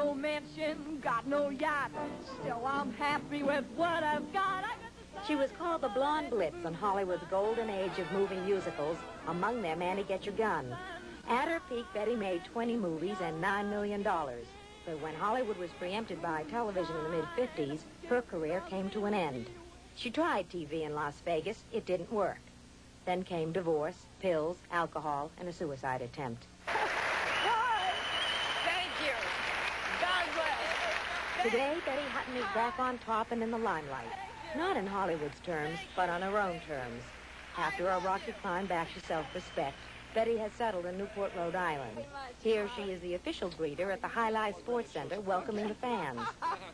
no mansion, got no yacht. Still, I'm happy with what I've got. She was called the Blonde Blitz in Hollywood's golden age of moving musicals, among them Annie Get Your Gun. At her peak, Betty made 20 movies and $9 million. But when Hollywood was preempted by television in the mid-50s, her career came to an end. She tried TV in Las Vegas. It didn't work. Then came divorce, pills, alcohol, and a suicide attempt. Today, Betty Hutton is back on top and in the limelight. Not in Hollywood's terms, but on her own terms. After a rocky climb back to self-respect, Betty has settled in Newport, Rhode Island. Here she is the official greeter at the High Life Sports Center, welcoming the fans.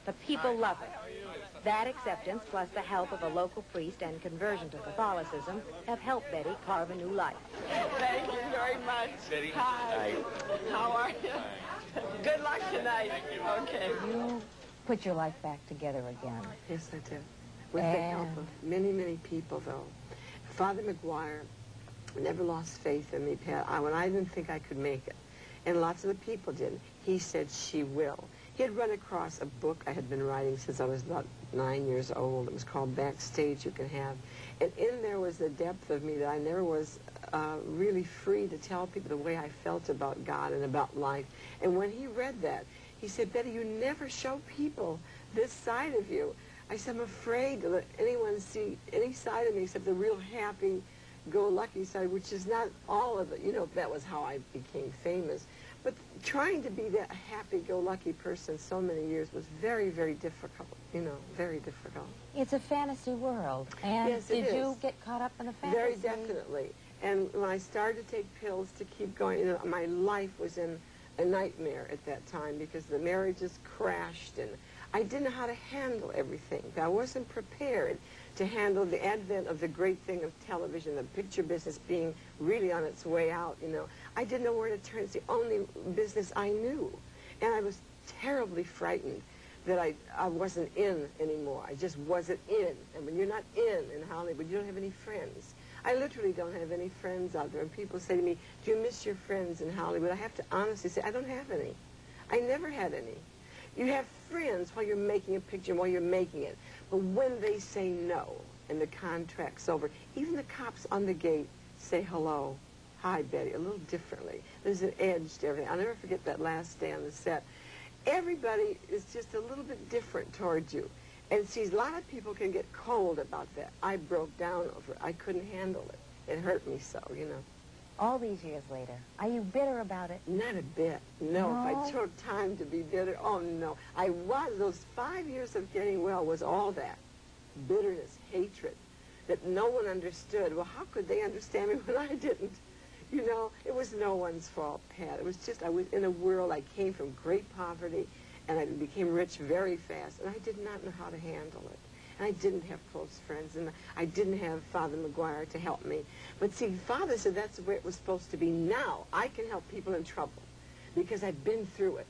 The people love it. That acceptance, plus the help of a local priest and conversion to Catholicism, have helped Betty carve a new life. Thank you very much. Betty. Hi. How are you? Good luck tonight. Okay. You put your life back together again. Yes, I did. With the help of many, many people, though. Father Maguire never lost faith in me, Pat, when I didn't think I could make it. And lots of the people didn't. He said, she will. He had run across a book I had been writing since I was about 9 years old. It was called Backstage You Can Have. And in there was the depth of me that I never was really free to tell people the way I felt about God and about life. And when he read that, he said, Betty, you never show people this side of you. I said, I'm afraid to let anyone see any side of me except the real happy, go-lucky side, which is not all of it. You know, that was how I became famous. But trying to be that happy-go-lucky person so many years was very, very difficult, you know, very difficult. It's a fantasy world. And yes, it is. Did you get caught up in the fantasy? Very definitely. And when I started to take pills to keep going, you know, my life was in a nightmare at that time because the marriages crashed and I didn't know how to handle everything. I wasn't prepared to handle the advent of the great thing of television, the picture business being really on its way out, you know. I didn't know where to turn. It's the only business I knew. And I was terribly frightened that I wasn't in anymore. I just wasn't in. And when you're not in Hollywood, you don't have any friends. I literally don't have any friends out there. And people say to me, do you miss your friends in Hollywood? I have to honestly say, I don't have any. I never had any. You have friends while you're making a picture, while you're making it. But when they say no and the contract's over, even the cops on the gate say hello, hi, Betty, a little differently. There's an edge to everything. I'll never forget that last day on the set. Everybody is just a little bit different towards you. And see, a lot of people can get cold about that. I broke down over it. I couldn't handle it. It hurt me so, you know. All these years later, are you bitter about it? Not a bit. No, no. If I took time to be bitter, oh no. I was, those 5 years of getting well was all that. Bitterness, hatred, that no one understood. Well, how could they understand me when I didn't? You know, it was no one's fault, Pat. It was just, I was in a world, I came from great poverty, and I became rich very fast, and I did not know how to handle it. I didn't have close friends, and I didn't have Father Maguire to help me. But see, Father said that's where it was supposed to be. Now I can help people in trouble because I've been through it.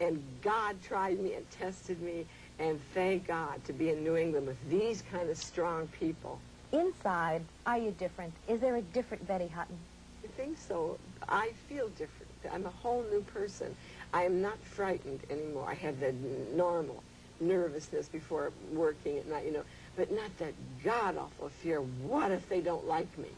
And God tried me and tested me, and thank God to be in New England with these kind of strong people. Inside, are you different? Is there a different Betty Hutton? I think so. I feel different. I'm a whole new person. I am not frightened anymore. I have the normal nervousness before working at night, you know, but not that god-awful fear, what if they don't like me?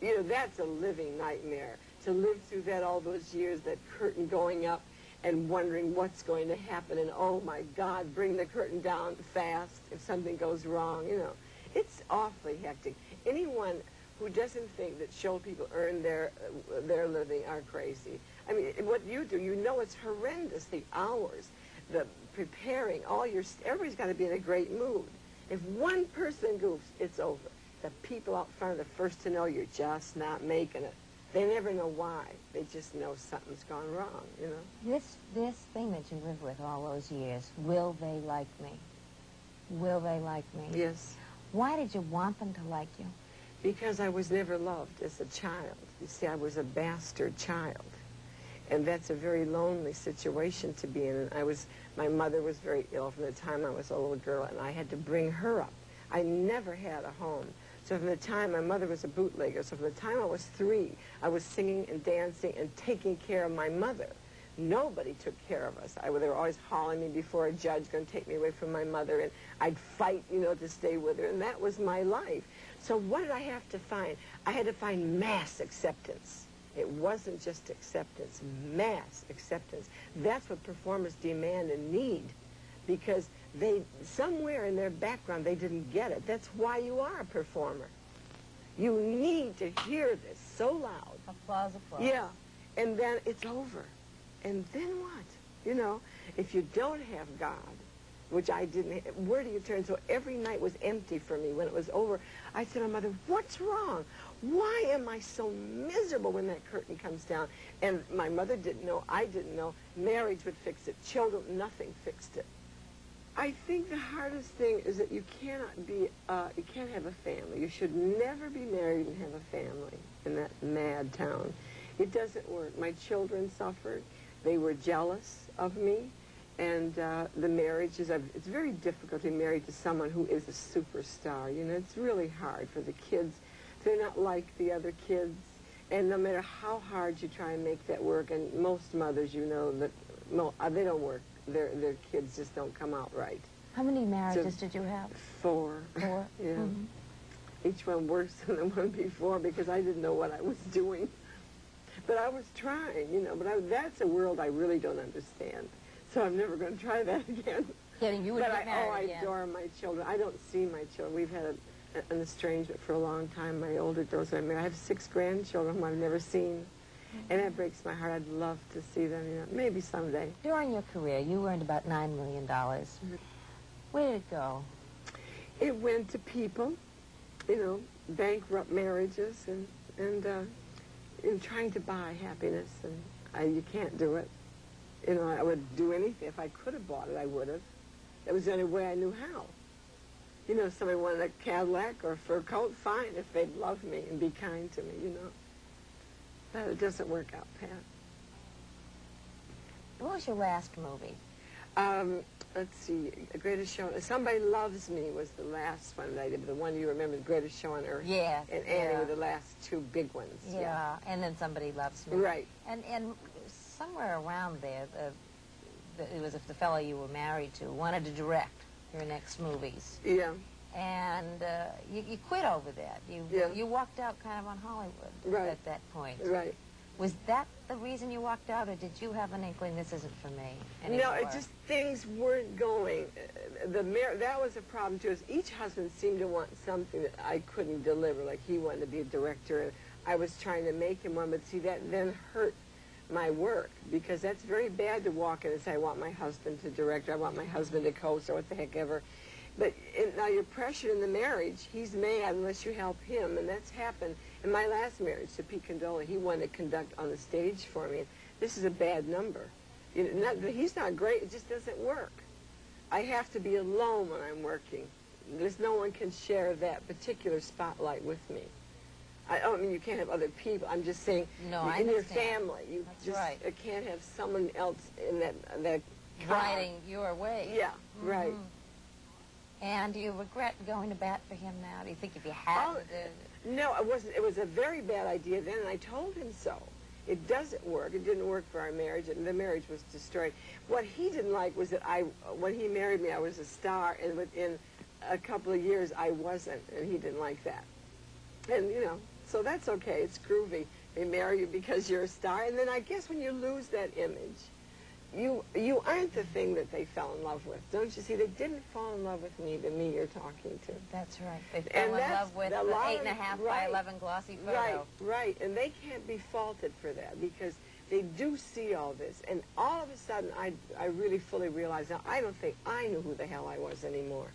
You know, that's a living nightmare, to live through that all those years, that curtain going up and wondering what's going to happen, and oh my God, bring the curtain down fast if something goes wrong, you know. It's awfully hectic. Anyone who doesn't think that show people earn their living are crazy. I mean, what you do, you know it's horrendous, the hours, the preparing, all your, everybody's got to be in a great mood. If one person goofs, it's over. The people out front are the first to know you're just not making it. They never know why. They just know something's gone wrong, you know. This thing that you live with all those years, will they like me? Will they like me? Yes. Why did you want them to like you? Because I was never loved as a child. You see, I was a bastard child. And that's a very lonely situation to be in. And my mother was very ill from the time I was a little girl, and I had to bring her up. I never had a home. So from the time, my mother was a bootlegger, so from the time I was 3, I was singing and dancing and taking care of my mother. Nobody took care of us. They were always hauling me before a judge, going to take me away from my mother, and I'd fight, you know, to stay with her, and that was my life. So what did I have to find? I had to find mass acceptance. It wasn't just acceptance, mass acceptance. That's what performers demand and need, because they, somewhere in their background, they didn't get it. That's why you are a performer. You need to hear this so loud. Applause, applause. Yeah, and then it's over. And then what? You know, if you don't have God, which I didn't have, where do you turn? So every night was empty for me. When it was over, I said to my mother, what's wrong? Why am I so miserable when that curtain comes down? And my mother didn't know. I didn't know. Marriage would fix it. Children, nothing fixed it. I think the hardest thing is that you cannot be, you can't have a family. You should never be married and have a family in that mad town. It doesn't work. My children suffered. They were jealous of me, and the marriage is, it's very difficult to be married to someone who is a superstar. You know, it's really hard for the kids. They're not like the other kids, and no matter how hard you try and make that work, and most mothers, you know, that they don't work. Their kids just don't come out right. How many marriages did you have? Four. Four? Yeah. Mm-hmm. Each one worse than the one before, because I didn't know what I was doing. But I was trying, you know, but that's a world I really don't understand. So I'm never going to try that again. Yeah, you would get married again. I adore my children. I don't see my children. We've had an estrangement for a long time. My older daughters are married. I have 6 grandchildren whom I've never seen. Mm-hmm. And that breaks my heart. I'd love to see them, you know, maybe someday. During your career, you earned about $9 million. Mm-hmm. Where did it go? It went to people, you know, bankrupt marriages and trying to buy happiness, and you can't do it. You know, I would do anything. If I could have bought it, I would have. That was the only way I knew how. You know, if somebody wanted a Cadillac or a fur coat, fine, if they'd love me and be kind to me, you know. But it doesn't work out, Pat. What was your last movie? Let's see, The Greatest Show. Somebody Loves Me was the last one that I did, the one you remember, The Greatest Show on Earth. Yes. And Annie were the last 2 big ones. Yeah. And then Somebody Loves Me. Right. And somewhere around there, it was the fellow you were married to wanted to direct your next movies. Yeah. And you quit over that. You walked out kind of on Hollywood at that point. Right. Was that the reason you walked out, or did you have an inkling this isn't for me anymore? No, it just, things weren't going. That was a problem too. Is each husband seemed to want something that I couldn't deliver. Like he wanted to be a director, and I was trying to make him one. But see, that then hurt my work, because that's very bad to walk in and say, I want my husband to direct, or I want my husband to co-star, what the heck ever. But now you're pressured in the marriage. He's mad unless you help him, and that's happened. In my last marriage to Pete Condola, he wanted to conduct on the stage for me. This is a bad number. You know, he's not great. It just doesn't work. I have to be alone when I'm working. There's no one can share that particular spotlight with me. I don't mean you can't have other people. I'm just saying in your family, you can't have someone else in that riding your way. Yeah, right. And do you regret going to bat for him now? Do you think if you had No, it wasn't. It was a very bad idea then, and I told him so. It doesn't work. It didn't work for our marriage, and the marriage was destroyed. What he didn't like was that when he married me, I was a star, and within a couple of years, I wasn't, and he didn't like that. And, you know, so that's okay. It's groovy. They marry you because you're a star, and then I guess when you lose that image, you aren't the thing that they fell in love with. Don't you see? They didn't fall in love with me, the me you're talking to. That's right. They fell in love with the 8.5 by 11 glossy photo. Right, right. And they can't be faulted for that, because they do see all this. And all of a sudden, I really fully realized, now I don't think I knew who the hell I was anymore.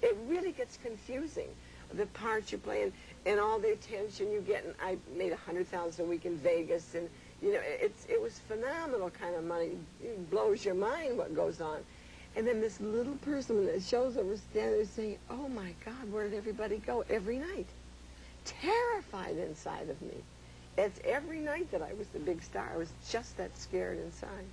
It really gets confusing, the part you play and all the attention you get. And I made $100,000 a week in Vegas, and you know, it was phenomenal kind of money. It blows your mind what goes on. And then this little person, when the show's over, standing there saying, oh, my God, where did everybody go every night? Terrified inside of me. It's every night that I was the big star. I was just that scared inside.